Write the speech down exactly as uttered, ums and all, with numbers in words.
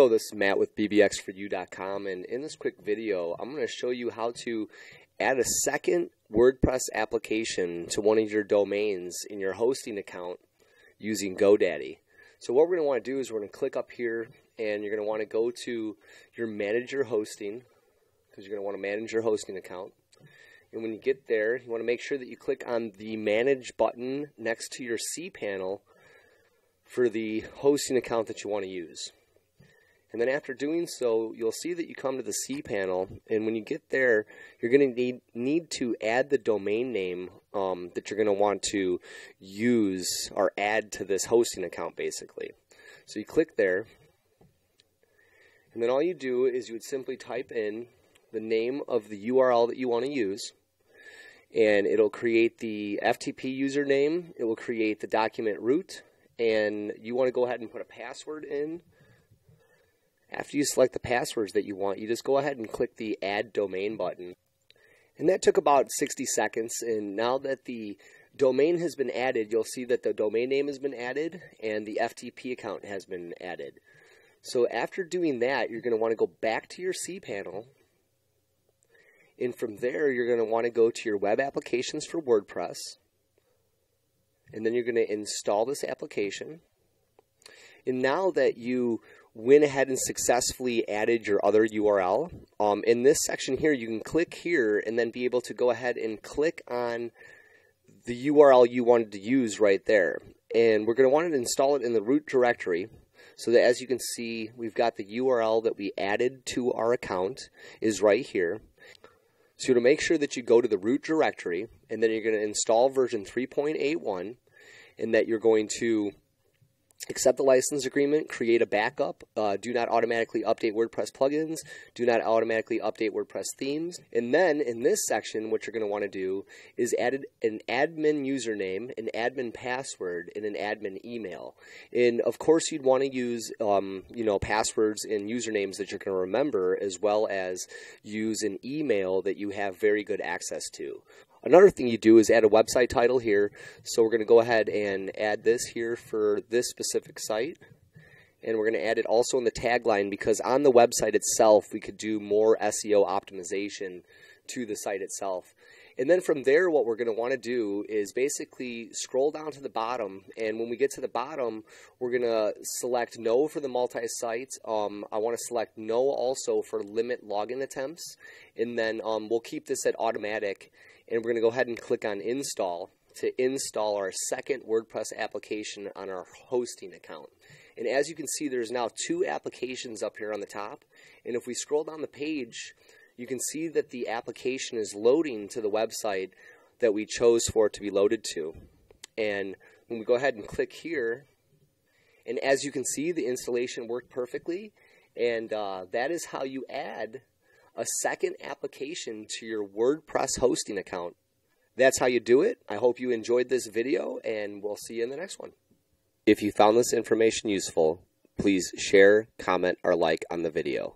Hello, this is Matt with b b x four u dot com, and in this quick video I'm going to show you how to add a second WordPress application to one of your domains in your hosting account using GoDaddy. So what we're going to want to do is we're going to click up here, and you're going to want to go to your manage your hosting, because you're going to want to manage your hosting account. And when you get there, you want to make sure that you click on the manage button next to your cPanel for the hosting account that you want to use. And then after doing so, you'll see that you come to the cPanel, and when you get there, you're going to need, need to add the domain name um, that you're going to want to use or add to this hosting account, basically. So you click there, and then all you do is you would simply type in the name of the U R L that you want to use, and it'll create the F T P username, it will create the document root, and you want to go ahead and put a password in. After you select the passwords that you want, you just go ahead and click the Add Domain button. And that took about sixty seconds, and now that the domain has been added, you'll see that the domain name has been added and the F T P account has been added. So after doing that, you're going to want to go back to your cPanel, and from there you're going to want to go to your web applications for WordPress, and then you're going to install this application. And now that you went ahead and successfully added your other U R L, um, in this section here you can click here and then be able to go ahead and click on the U R L you wanted to use right there. And we're going to want to install it in the root directory, so that as you can see, we've got the U R L that we added to our account is right here. So to make sure that you go to the root directory, and then you're going to install version three point eight one, and that you're going to accept the license agreement, create a backup, uh, do not automatically update WordPress plugins, do not automatically update WordPress themes. And then in this section, what you're going to want to do is add an admin username, an admin password, and an admin email. And of course you'd want to use um, you know, passwords and usernames that you're going to remember, as well as use an email that you have very good access to. Another thing you do is add a website title here, so we're going to go ahead and add this here for this specific site, and we're going to add it also in the tagline, because on the website itself we could do more S E O optimization to the site itself. And then from there, what we're going to want to do is basically scroll down to the bottom, and when we get to the bottom, we're going to select no for the multi-site. Um, I want to select no also for limit login attempts, and then um, we'll keep this at automatic, and we're going to go ahead and click on install to install our second WordPress application on our hosting account. And as you can see, there's now two applications up here on the top, and if we scroll down the page, you can see that the application is loading to the website that we chose for it to be loaded to. And when we go ahead and click here, and as you can see, the installation worked perfectly, and uh, that is how you add a second application to your WordPress hosting account. That's how you do it. I hope you enjoyed this video, and we'll see you in the next one. If you found this information useful, please share, comment, or like on the video.